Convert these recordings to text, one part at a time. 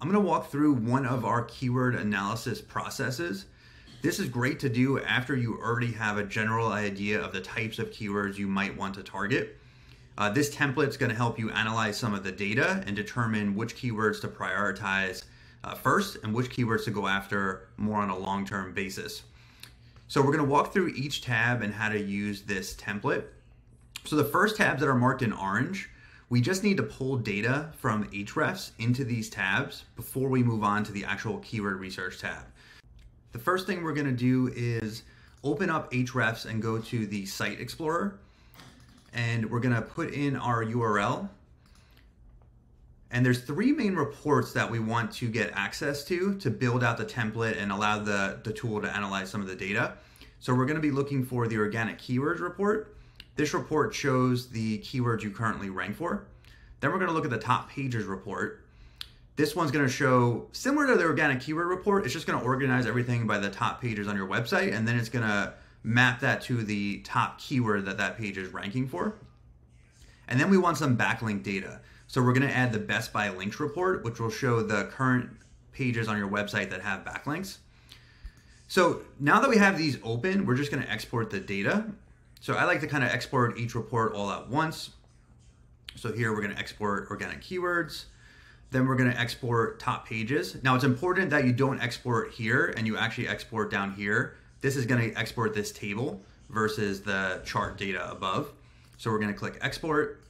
I'm going to walk through one of our keyword analysis processes. This is great to do after you already have a general idea of the types of keywords you might want to target. This template is going to help you analyze some of the data and determine which keywords to prioritize first and which keywords to go after more on a long-term basis. So we're going to walk through each tab and how to use this template. So the first tabs that are marked in orange, we just need to pull data from Ahrefs into these tabs before we move on to the actual keyword research tab. The first thing we're going to do is open up Ahrefs and go to the Site Explorer, and we're going to put in our URL. And there's three main reports that we want to get access to build out the template and allow the tool to analyze some of the data. So we're going to be looking for the organic keywords report. This report shows the keywords you currently rank for. Then we're going to look at the top pages report. This one's going to show, similar to the organic keyword report, it's just going to organize everything by the top pages on your website, and then it's going to map that to the top keyword that that page is ranking for. And then we want some backlink data. So we're going to add the best by links report, which will show the current pages on your website that have backlinks. So now that we have these open, we're just going to export the data. So I like to kind of export each report all at once. So here we're going to export organic keywords. Then we're going to export top pages. Now it's important that you don't export here and you actually export down here. This is going to export this table versus the chart data above. So we're going to click export.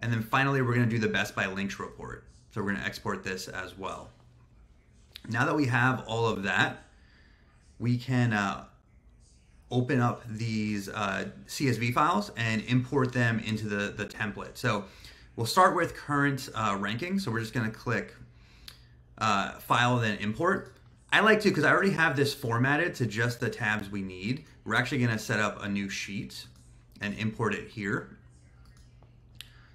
And then finally, we're going to do the best by links report. So we're going to export this as well. Now that we have all of that, we can open up these CSV files and import them into the template. So we'll start with current ranking. So we're just going to click file, then import. I like to, because I already have this formatted to just the tabs we need. We're actually going to set up a new sheet and import it here.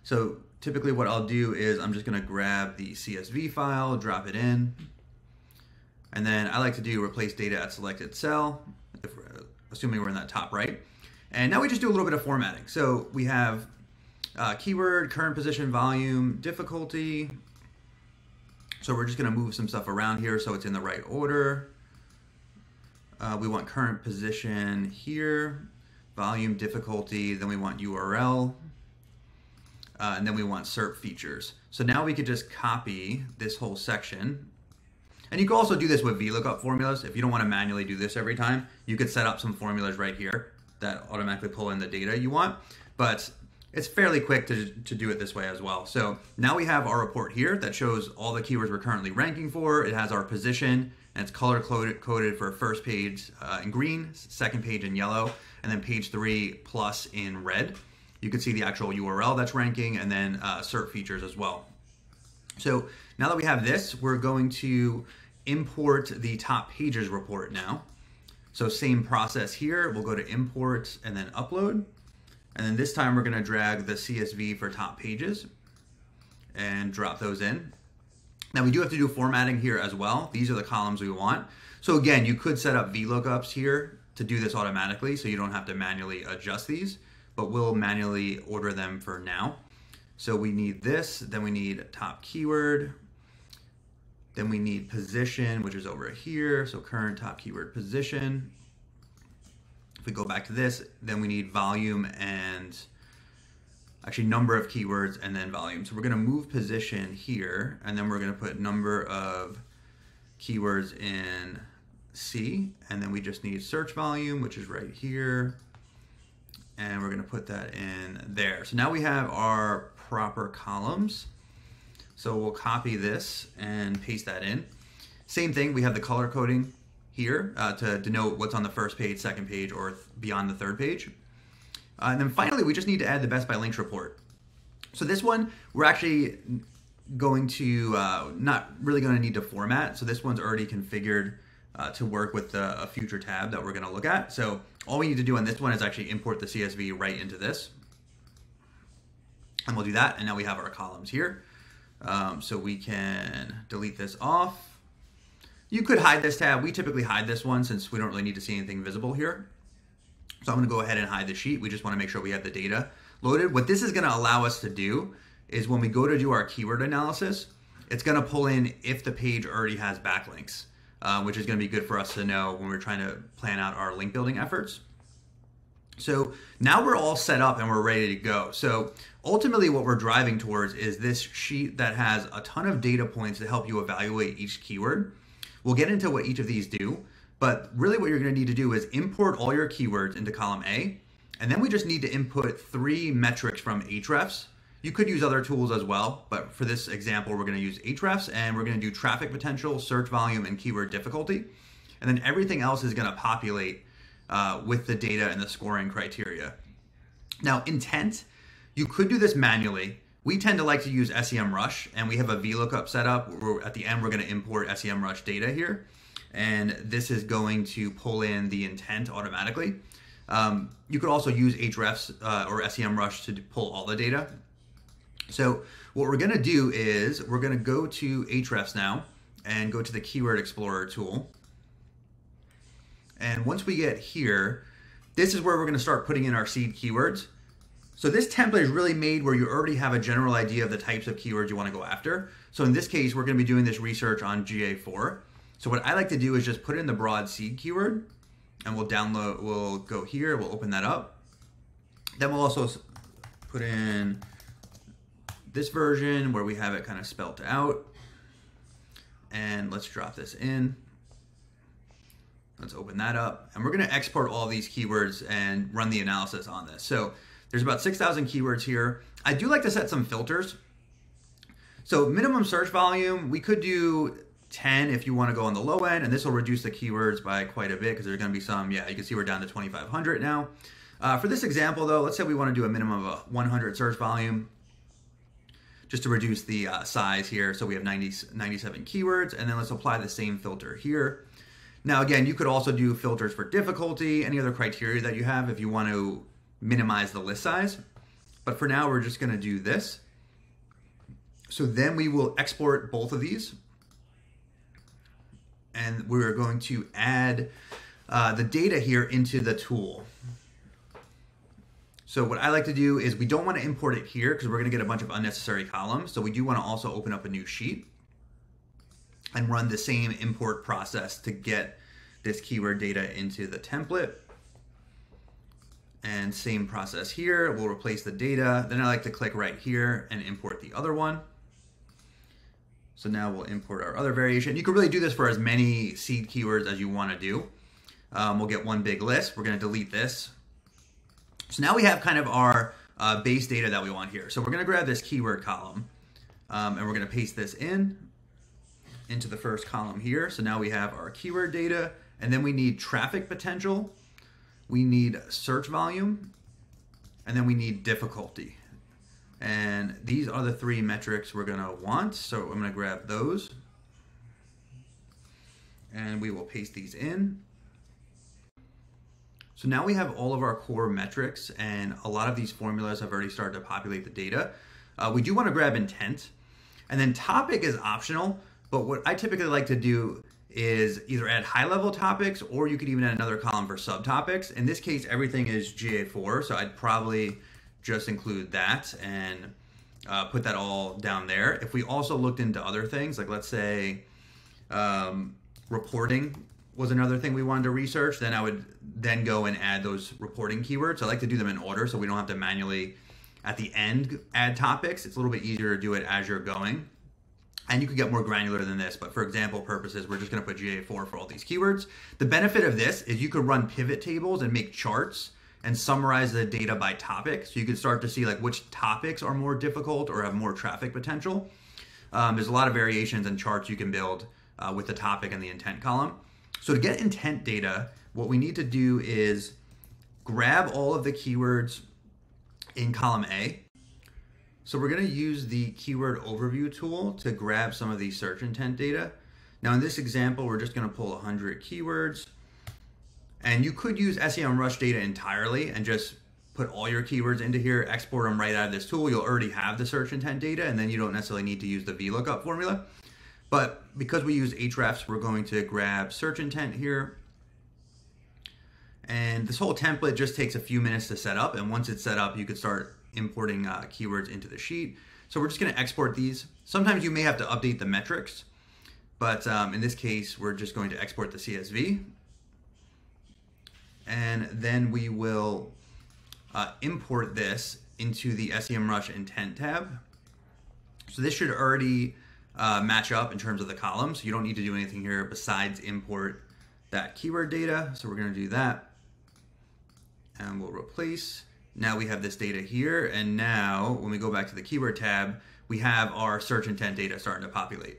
So typically what I'll do is I'm just going to grab the CSV file, drop it in. And then I like to do replace data at selected cell, if we're, assuming we're in that top right. And now we just do a little bit of formatting. So we have keyword, current position, volume, difficulty. So we're just going to move some stuff around here so it's in the right order. We want current position here, volume, difficulty, then we want URL, and then we want SERP features. So now we could just copy this whole section. And you can also do this with VLOOKUP formulas. If you don't want to manually do this every time, you could set up some formulas right here that automatically pull in the data you want. But it's fairly quick to do it this way as well. So now we have our report here that shows all the keywords we're currently ranking for. It has our position, and it's color coded for first page in green, second page in yellow, and then page 3+ in red. You can see the actual URL that's ranking and then SERP features as well. So now that we have this, we're going to import the top pages report now. So same process here. We'll go to import and then upload. And then this time we're going to drag the CSV for top pages and drop those in. Now we do have to do formatting here as well. These are the columns we want. So again, you could set up VLOOKUPs here to do this automatically so you don't have to manually adjust these, but we'll manually order them for now. So we need this, then we need top keyword, then we need position, which is over here. So current top keyword position. If we go back to this, then we need volume and actually number of keywords and then volume. So we're going to move position here and then we're going to put number of keywords in C, and then we just need search volume, which is right here, and we're going to put that in there. So now we have our proper columns. So we'll copy this and paste that in. Same thing, we have the color coding here to denote what's on the first page, second page, or beyond the third page. And then finally, we just need to add the best by links report. So this one, we're actually going to, not really going to need to format. So this one's already configured to work with a future tab that we're going to look at. So all we need to do on this one is actually import the CSV right into this. And we'll do that. And now we have our columns here. So we can delete this off. You could hide this tab. We typically hide this one since we don't really need to see anything visible here. So I'm going to go ahead and hide the sheet. We just want to make sure we have the data loaded. What this is going to allow us to do is when we go to do our keyword analysis, it's going to pull in if the page already has backlinks, which is going to be good for us to know when we're trying to plan out our link building efforts. So now we're all set up and we're ready to go. So ultimately what we're driving towards is this sheet that has a ton of data points to help you evaluate each keyword. We'll get into what each of these do, but really what you're going to need to do is import all your keywords into column A, and then we just need to input 3 metrics from Ahrefs. You could use other tools as well, but for this example, we're going to use Ahrefs, and we're going to do traffic potential, search volume, and keyword difficulty. And then everything else is going to populate with the data and the scoring criteria. Now, intent, you could do this manually. We tend to like to use SEMrush, and we have a VLOOKUP set up. At the end, we're going to import SEMrush data here, and this is going to pull in the intent automatically. You could also use Ahrefs or SEMrush to pull all the data. So what we're going to do is we're going to go to Ahrefs now and go to the Keyword Explorer tool. And once we get here, this is where we're going to start putting in our seed keywords. So this template is really made where you already have a general idea of the types of keywords you want to go after. So in this case, we're going to be doing this research on GA4. So what I like to do is just put in the broad seed keyword, and we'll go here, we'll open that up. Then we'll also put in this version where we have it kind of spelt out. And let's drop this in. Let's open that up, and we're going to export all these keywords and run the analysis on this. So there's about 6,000 keywords here. I do like to set some filters. So minimum search volume, we could do 10 if you want to go on the low end, and this will reduce the keywords by quite a bit because there's going to be some, yeah, you can see we're down to 2,500 now. For this example though, let's say we want to do a minimum of 100 search volume just to reduce the size here. So we have 97 keywords, and then let's apply the same filter here. Now, again, you could also do filters for difficulty, any other criteria that you have if you want to minimize the list size. But for now, we're just going to do this. So then we will export both of these. And we're going to add the data here into the tool. So what I like to do is we don't want to import it here because we're going to get a bunch of unnecessary columns. So we do want to also open up a new sheet and run the same import process to get this keyword data into the template. And same process here, we'll replace the data. Then I like to click right here and import the other one. So now we'll import our other variation. You can really do this for as many seed keywords as you want to do. We'll get one big list. We're going to delete this. So now we have kind of our base data that we want here. So we're going to grab this keyword column and we're going to paste this into the first column here. So now we have our keyword data, and then we need traffic potential, we need search volume, and then we need difficulty. And these are the 3 metrics we're gonna want. So I'm gonna grab those and we will paste these in. So now we have all of our core metrics, and a lot of these formulas have already started to populate the data. We do wanna grab intent, and then topic is optional. But what I typically like to do is either add high-level topics, or you could even add another column for subtopics. In this case, everything is GA4, so I'd probably just include that and put that all down there. If we also looked into other things, like let's say reporting was another thing we wanted to research, then I would then go and add those reporting keywords. I like to do them in order so we don't have to manually, at the end, add topics. It's a little bit easier to do it as you're going. And you could get more granular than this, but for example purposes, we're just going to put GA4 for all these keywords. The benefit of this is you could run pivot tables and make charts and summarize the data by topic. So you could start to see like which topics are more difficult or have more traffic potential. There's a lot of variations and charts you can build with the topic and the intent column. So to get intent data, what we need to do is grab all of the keywords in column A. So we're going to use the keyword overview tool to grab some of the search intent data. Now in this example, we're just going to pull 100 keywords, and you could use SEMrush data entirely and just put all your keywords into here, export them right out of this tool. You'll already have the search intent data, and then you don't necessarily need to use the VLOOKUP formula. But because we use Ahrefs, we're going to grab search intent here. And this whole template just takes a few minutes to set up. And once it's set up, you could start importing keywords into the sheet. So we're just going to export these. Sometimes you may have to update the metrics, but in this case, we're just going to export the CSV. And then we will import this into the SEMrush intent tab. So this should already match up in terms of the columns. You don't need to do anything here besides import that keyword data. So we're going to do that and we'll replace. Now we have this data here. And now when we go back to the keyword tab, we have our search intent data starting to populate.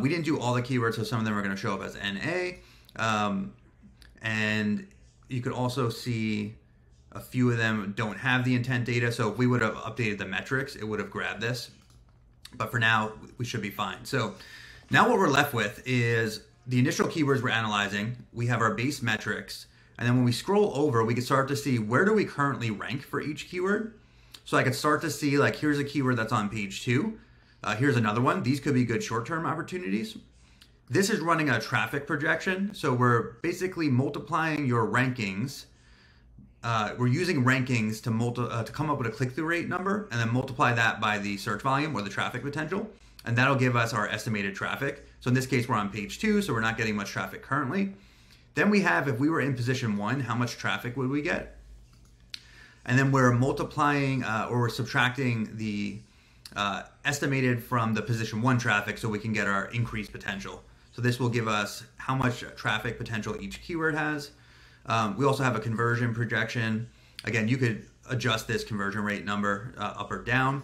We didn't do all the keywords, so some of them are going to show up as NA. And you could also see a few of them don't have the intent data. So if we would have updated the metrics, it would have grabbed this. But for now, we should be fine. So now what we're left with is the initial keywords we're analyzing. We have our base metrics. And then when we scroll over, we can start to see where do we currently rank for each keyword. So I could start to see, like, here's a keyword that's on page 2. Here's another one. These could be good short-term opportunities. This is running a traffic projection. So we're basically multiplying your rankings. We're using rankings to come up with a click-through rate number and then multiply that by the search volume or the traffic potential. And that'll give us our estimated traffic. So in this case, we're on page 2, so we're not getting much traffic currently. Then we have, if we were in position 1, how much traffic would we get? And then we're multiplying or we're subtracting the estimated from the position 1 traffic so we can get our increased potential. So this will give us how much traffic potential each keyword has. We also have a conversion projection. Again, you could adjust this conversion rate number up or down.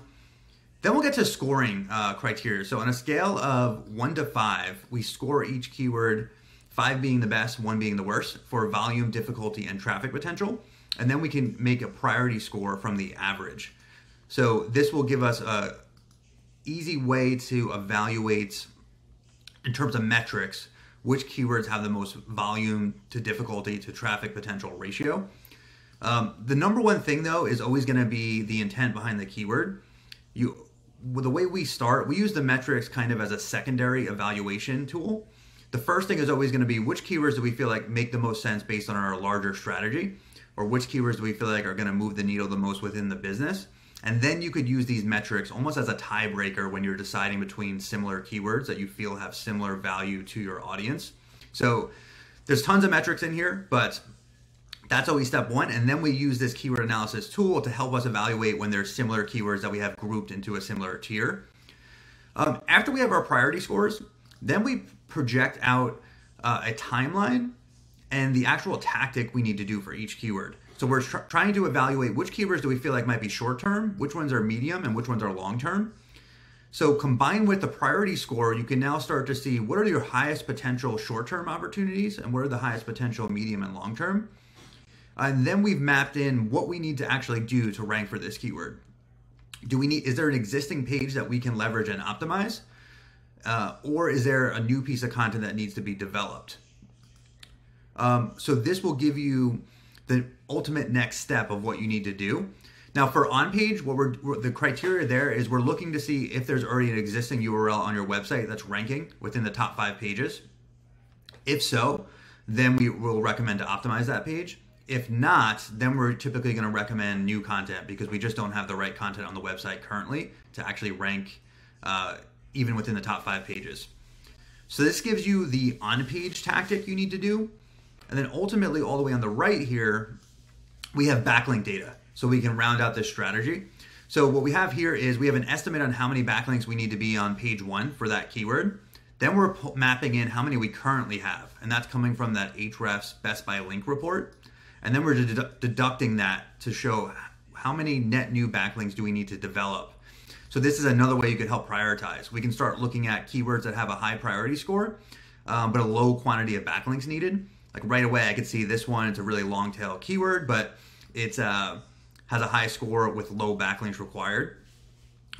Then we'll get to scoring criteria. So on a scale of 1 to 5, we score each keyword, 5 being the best, 1 being the worst, for volume, difficulty, and traffic potential. And then we can make a priority score from the average. So this will give us an easy way to evaluate, in terms of metrics, which keywords have the most volume to difficulty to traffic potential ratio. The number one thing, though, is always going to be the intent behind the keyword. The way we start, we use the metrics kind of as a secondary evaluation tool. The first thing is always going to be which keywords do we feel like make the most sense based on our larger strategy, or which keywords do we feel like are going to move the needle the most within the business. And then you could use these metrics almost as a tiebreaker when you're deciding between similar keywords that you feel have similar value to your audience. So there's tons of metrics in here, but that's always step one. And then we use this keyword analysis tool to help us evaluate when there's similar keywords that we have grouped into a similar tier. After we have our priority scores, then we project out a timeline and the actual tactic we need to do for each keyword. So we're trying to evaluate which keywords do we feel like might be short-term, which ones are medium, and which ones are long-term. So combined with the priority score, you can now start to see what are your highest potential short-term opportunities and what are the highest potential medium and long-term. And then we've mapped in what we need to actually do to rank for this keyword. Is there an existing page that we can leverage and optimize? Or is there a new piece of content that needs to be developed? So this will give you the ultimate next step of what you need to do. Now for on-page, the criteria there is we're looking to see if there's already an existing URL on your website that's ranking within the top 5 pages. If so, then we will recommend to optimize that page. If not, then we're typically going to recommend new content because we just don't have the right content on the website currently to actually rank even within the top 5 pages. So this gives you the on-page tactic you need to do. And then ultimately, all the way on the right here, we have backlink data, so we can round out this strategy. So what we have here is we have an estimate on how many backlinks we need to be on page 1 for that keyword. Then we're mapping in how many we currently have, and that's coming from that Ahrefs Best Buy Link report. And then we're deducting that to show how many net new backlinks do we need to develop. So this is another way you could help prioritize. We can start looking at keywords that have a high priority score, but a low quantity of backlinks needed. Like right away, I could see this one, it's a really long tail keyword, but it has a high score with low backlinks required.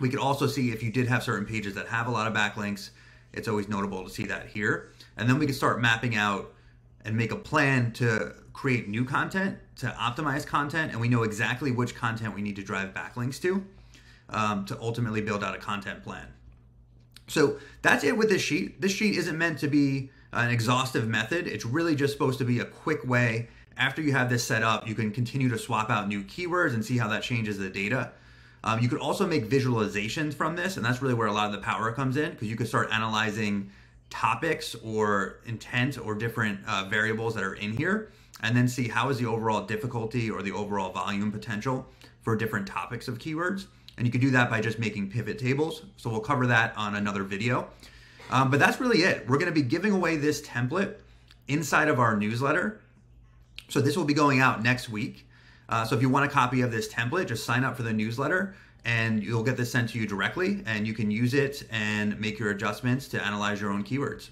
We could also see if you did have certain pages that have a lot of backlinks, it's always notable to see that here. And then we can start mapping out and make a plan to create new content, to optimize content, and we know exactly which content we need to drive backlinks to ultimately build out a content plan. So that's it with this sheet. This sheet isn't meant to be an exhaustive method. It's really just supposed to be a quick way. After you have this set up, you can continue to swap out new keywords and see how that changes the data. You could also make visualizations from this, and that's really where a lot of the power comes in, because you could start analyzing topics or intent or different variables that are in here, and then see how is the overall difficulty or the overall volume potential for different topics of keywords. And you can do that by just making pivot tables. So we'll cover that on another video. But that's really it. We're going to be giving away this template inside of our newsletter. So this will be going out next week. So if you want a copy of this template, just sign up for the newsletter and you'll get this sent to you directly, and you can use it and make your adjustments to analyze your own keywords.